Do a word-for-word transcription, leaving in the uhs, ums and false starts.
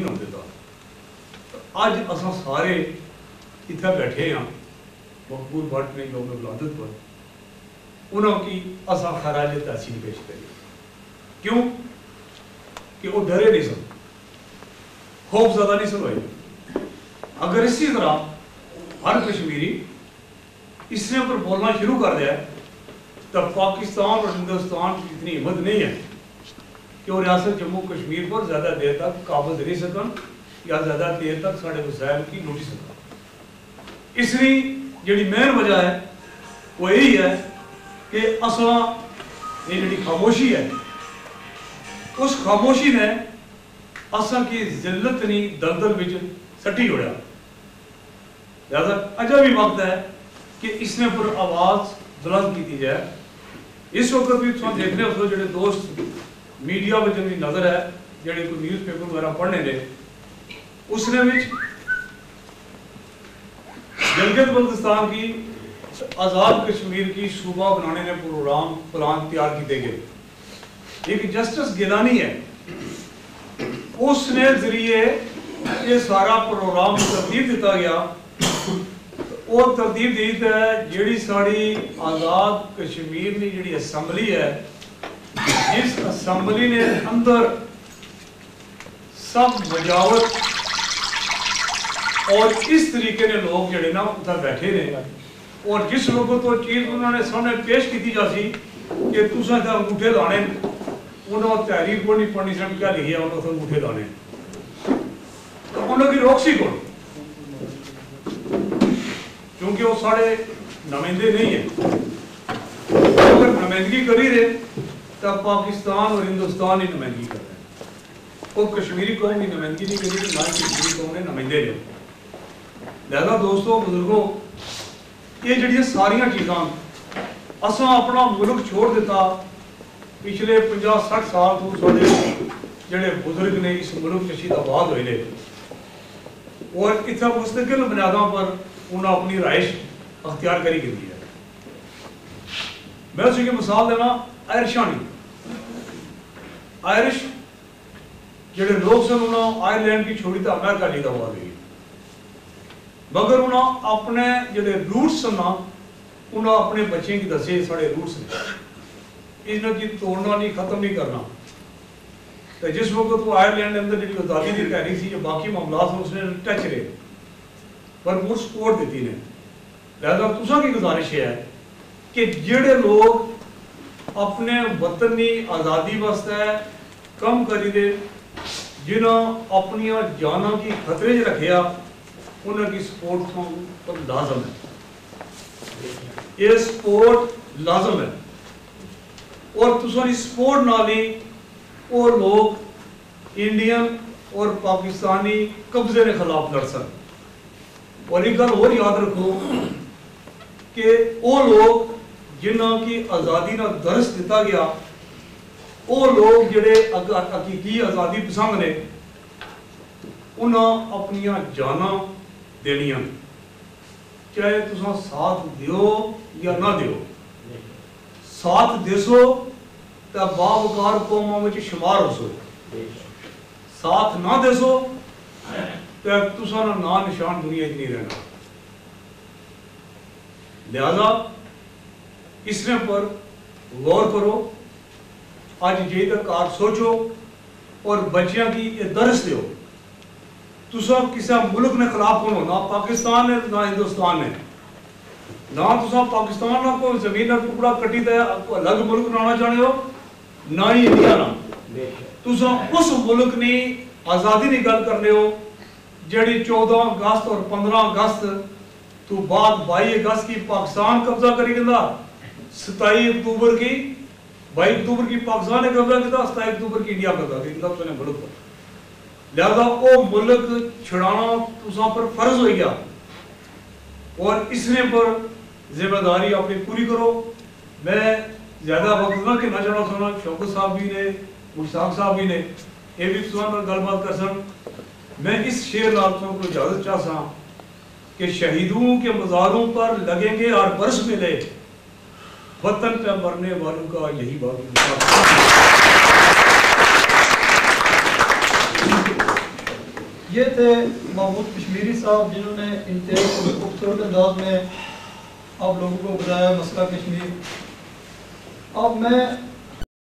नहीं ना देता। तो अज असा सारे इतना बैठे हाँ महमूद भट्ट ने लोग विलादत पर उन्होंने असा खराज तहसीन पेश करिए, क्यों कि वो डरे नहीं सन, खौफ ज़्यादा नहीं सन भाई। अगर इसी तरह हर कश्मीरी इसने ऊपर बोलना शुरू कर दिया तो पाकिस्तान और हिंदुस्तान की इतनी हिम्मत नहीं है कि वो रियासत जम्मू कश्मीर पर ज़्यादा देर तक काबज रह सकन या ज़्यादा देर तक साढ़े वसायल की लुटी सकन। इसकी जी मेन वजह है वो यही है कि असला ये जी खामोशी है, उस खामोशी ने असा की जिल्लत नहीं दलदल में सटी छोड़ा। लिहाजा अजा भी वक्त है कि इसने पर आवाज़ बुलंद की जाए। इस वक्त भी तुम देखने हो जो दोस्त मीडिया में जिनकी नज़र है जेडे कोई न्यूज़ पेपर वगैरह पढ़ने ने उसने भी गिलगित बल्तिस्तान की आज़ाद कश्मीर की सूबा बनाने के प्रोग्राम प्लान तैयार किए गए। एक जस्टिस गिलानी है उसने जरिए ये सारा प्रोग्राम तरतीब दिता गया। वो तरतीब दी है जी साड़ी आज़ाद कश्मीर की जी असम्बली है, जिस असम्बली ने अंदर सब बजावत और इस तरीके ने लोग जोड़े ना उधर बैठे रहे और जिस वक्त वो चीज़ उन्होंने सामने पेश की जाती कि तुस अंगूठे लाने उन्होंने तहरीर को नहीं पढ़नी सन क्या लिखी है उन्होंने अंगूठे लाने तो उन्होंने रोक सी कौन, क्योंकि वो साढ़े नुमाइंदे नहीं है। अगर नुमाइंदगी कर ही रहे तब पाकिस्तान और हिंदुस्तान ही नुमाइंदगी कर रहे हैं, वो कश्मीरी कौम की नुमाइंदगी नहीं करी, ना कश्मीरी कौम ने नुमाइंदे लिए। लिहाजा दोस्तों बुजुर्गों ये जड़ियाँ सारियाँ चीज़ां असा अपना मुल्क छोड़ दिता पिछले पचास सठ साल तो साढ़े जोड़े बुजुर्ग ने इस मुल्क से शीद आबाद हुए और इतना मुस्तकिल बुनियादों पर उन्हें अपनी राइश अख्तियार करी गई है। मैं उसकी मिसाल देना आयरिशानी आयरिश जोड़े लोग सन उन्हें आयरलैंड की छोड़ी तो अमेरिका लीदा हुआ गई, मगर उन्हें अपने जोड़े रूट्स ना उन्हें अपने बच्चे की दसे साढ़े रूट्स ने इन्होंने तोड़ना नहीं, खत्म नहीं करना। तो जिस वक्त वो आयरलैंड के अंदर जी आजादी की तहरीक थी जो बाकी मामला उसने टच रहे भरपूर सपोर्ट दी ने। लिहाजा तुसा की गुजारिश है कि जेडे लोग अपने वतन की आज़ादी वास्ते कम करी दे जिन्हें अपनी जाना की खतरे च रखिया उन्होंने सपोर्ट तो, तो लाजम है, ये सपोर्ट लाजम है और तुसारी सपोर्ट ना ली और लोग इंडियन और पाकिस्तानी कब्जे के खिलाफ लड़ सकते। और एक गल और याद रखो कि वो लोग जिन्हों की आज़ादी का दर्श दिता गया वो लोग जोड़े हकीकी आज़ादी पसंद ने उन्हें अपनी जाना देनियां, चाहे तुसा साथ दियो या ना दियो। साथ देसो तो बावकार कौमों में शुमार हो सो, साथ ना देसो तो तुसा ना ना निशान दुनिया नहीं रहना। लिहाजा इसने पर गौर करो, अज जे तक आप सोचो और बच्चों की ये दर्श दो तुसा किसी मुल्क ने खिलाफ कौन हो, ना पाकिस्तान है ना हिंदुस्तान है, ना तुसा पाकिस्तान ना कोई जमीन का टुकड़ा कटी दे अलग मुल्क बनाना चाहते हो ना ही इंडिया ना तुसा उस मुल्क ने आज़ादी की गल करने हो जी चौदह अगस्त और पंद्रह अगस्त तो बाद बाई अगस्त की पाकिस्तान कब्जा करी कहता, सताई अक्तूबर की बाई अक्तूबर की पाकिस्तान ने कब्जा किया, सताई अक्तूबर की इंडिया कब्जा किया मुल्क पर। लिहाजा वो मुल्क छुड़ाना तुसा पर फर्ज हो गया और इसने पर जिम्मेदारी अपनी पूरी करो। मैं ज़्यादा वक्त ना कि ना चाहना सुना शौकत साहब भी ने मुशाक साहब भी ने यह भी सुना गलबात कर सन। मैं इस शेर नालों को इजाज़त चाहता कि शहीदों के मज़ारों पर लगेंगे और बरस मिले वतन पे मरने वालों का यही बात। ये थे महमूद कश्मीरी साहब, जिन्होंने इंतहाई खूबसूरत अंदाज में आप लोगों को बताया मसला कश्मीर। अब मैं